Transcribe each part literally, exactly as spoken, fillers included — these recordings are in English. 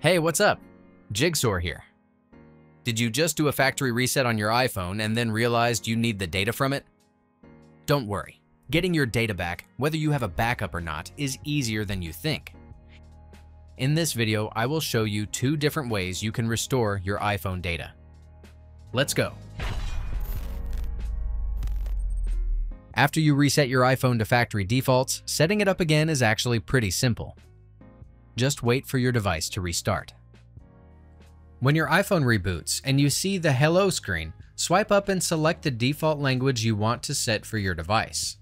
Hey, what's up? Jigxor here. Did you just do a factory reset on your iPhone and then realized you need the data from it? Don't worry. Getting your data back, whether you have a backup or not, is easier than you think. In this video, I will show you two different ways you can restore your iPhone data. Let's go. After you reset your iPhone to factory defaults, setting it up again is actually pretty simple. Just wait for your device to restart. When your iPhone reboots and you see the Hello screen, swipe up and select the default language you want to set for your device.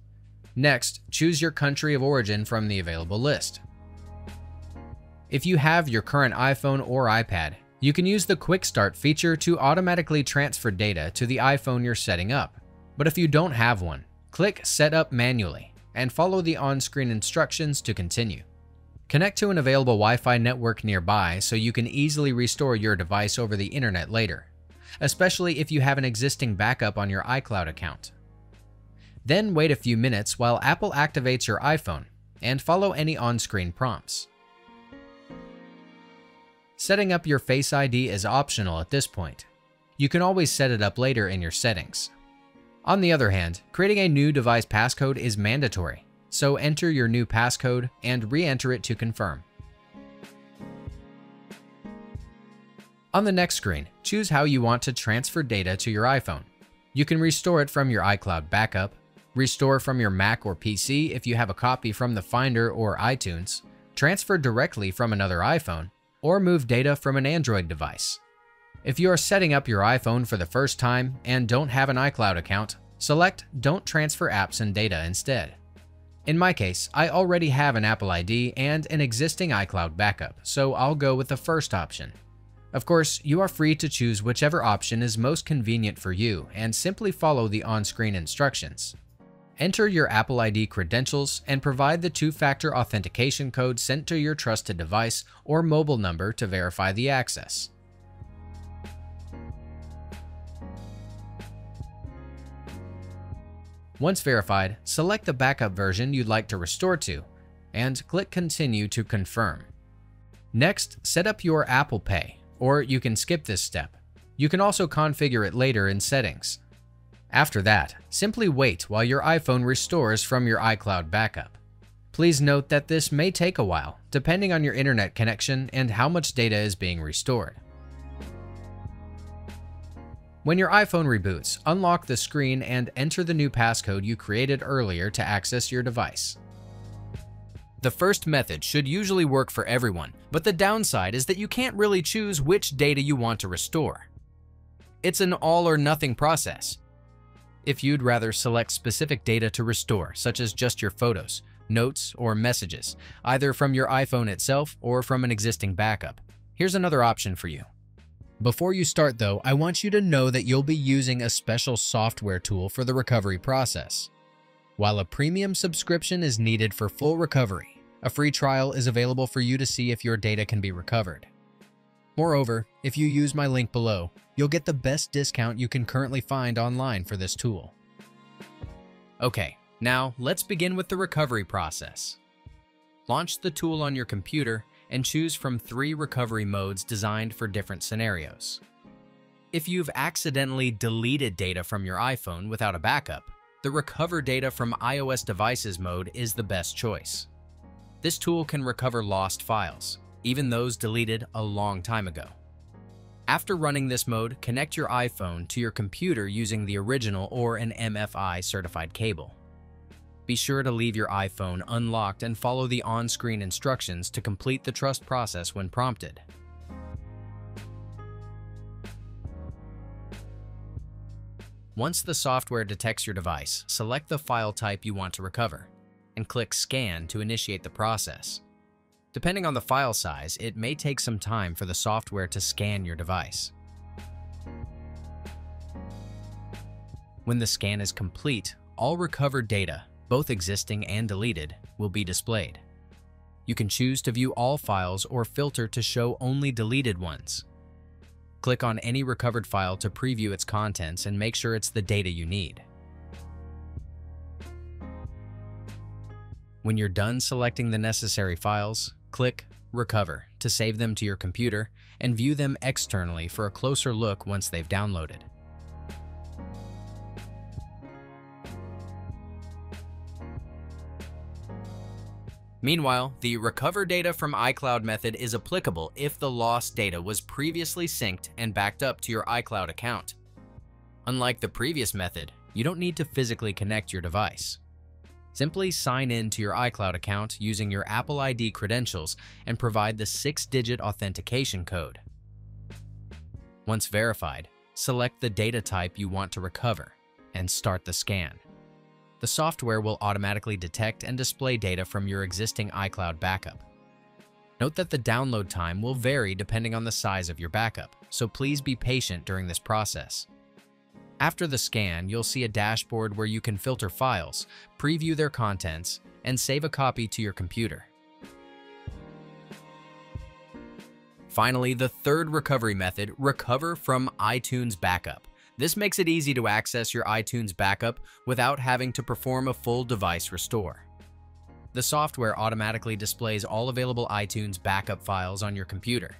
Next, choose your country of origin from the available list. If you have your current iPhone or iPad, you can use the Quick Start feature to automatically transfer data to the iPhone you're setting up. But if you don't have one, click Set Up Manually and follow the on-screen instructions to continue. Connect to an available Wi-Fi network nearby so you can easily restore your device over the internet later, especially if you have an existing backup on your iCloud account. Then wait a few minutes while Apple activates your iPhone and follow any on-screen prompts. Setting up your Face I D is optional at this point. You can always set it up later in your settings. On the other hand, creating a new device passcode is mandatory. So enter your new passcode and re-enter it to confirm. On the next screen, choose how you want to transfer data to your iPhone. You can restore it from your iCloud backup, restore from your Mac or P C if you have a copy from the Finder or iTunes, transfer directly from another iPhone, or move data from an Android device. If you are setting up your iPhone for the first time and don't have an iCloud account, select Don't Transfer Apps and Data instead. In my case, I already have an Apple I D and an existing iCloud backup, so I'll go with the first option. Of course, you are free to choose whichever option is most convenient for you and simply follow the on-screen instructions. Enter your Apple I D credentials and provide the two-factor authentication code sent to your trusted device or mobile number to verify the access. Once verified, select the backup version you'd like to restore to, and click Continue to confirm. Next, set up your Apple Pay, or you can skip this step. You can also configure it later in settings. After that, simply wait while your iPhone restores from your iCloud backup. Please note that this may take a while, depending on your internet connection and how much data is being restored. When your iPhone reboots, unlock the screen and enter the new passcode you created earlier to access your device. The first method should usually work for everyone, but the downside is that you can't really choose which data you want to restore. It's an all-or-nothing process. If you'd rather select specific data to restore, such as just your photos, notes, or messages, either from your iPhone itself or from an existing backup, here's another option for you. Before you start though, I want you to know that you'll be using a special software tool for the recovery process. While a premium subscription is needed for full recovery, a free trial is available for you to see if your data can be recovered. Moreover, if you use my link below, you'll get the best discount you can currently find online for this tool. Okay, now let's begin with the recovery process. Launch the tool on your computer and choose from three recovery modes designed for different scenarios. If you've accidentally deleted data from your iPhone without a backup, the Recover Data from iOS Devices mode is the best choice. This tool can recover lost files, even those deleted a long time ago. After running this mode, connect your iPhone to your computer using the original or an M F I certified cable. Be sure to leave your iPhone unlocked and follow the on-screen instructions to complete the trust process when prompted. Once the software detects your device, select the file type you want to recover, and click Scan to initiate the process. Depending on the file size, it may take some time for the software to scan your device. When the scan is complete, all recovered data, both existing and deleted, will be displayed. You can choose to view all files or filter to show only deleted ones. Click on any recovered file to preview its contents and make sure it's the data you need. When you're done selecting the necessary files, click recover to save them to your computer, and view them externally for a closer look once they've downloaded. Meanwhile, the recover data from iCloud method is applicable if the lost data was previously synced and backed up to your iCloud account. Unlike the previous method, you don't need to physically connect your device. Simply sign in to your iCloud account using your Apple I D credentials and provide the six-digit authentication code. Once verified, select the data type you want to recover and start the scan. The software will automatically detect and display data from your existing iCloud backup. Note that the download time will vary depending on the size of your backup, so please be patient during this process. After the scan, you'll see a dashboard where you can filter files, preview their contents, and save a copy to your computer. Finally, the third recovery method, recover from iTunes backup. This makes it easy to access your iTunes backup without having to perform a full device restore. The software automatically displays all available iTunes backup files on your computer.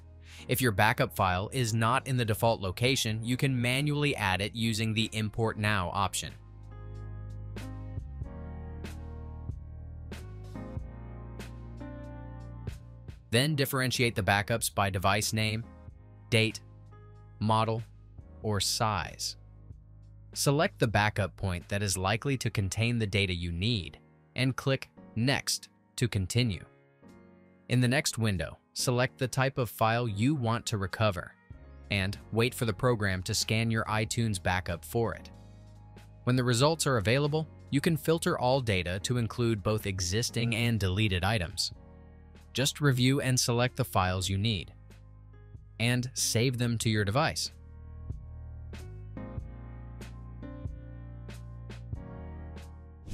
If your backup file is not in the default location, you can manually add it using the Import Now option. Then differentiate the backups by device name, date, model, or size. Select the backup point that is likely to contain the data you need and click Next to continue. In the next window, select the type of file you want to recover and wait for the program to scan your iTunes backup for it. When the results are available, you can filter all data to include both existing and deleted items. Just review and select the files you need and save them to your device.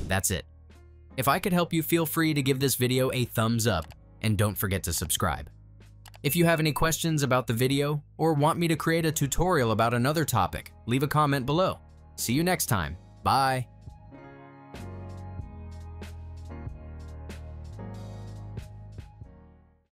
That's it. If I could help you, feel free to give this video a thumbs up and don't forget to subscribe. If you have any questions about the video or want me to create a tutorial about another topic, leave a comment below. See you next time. Bye.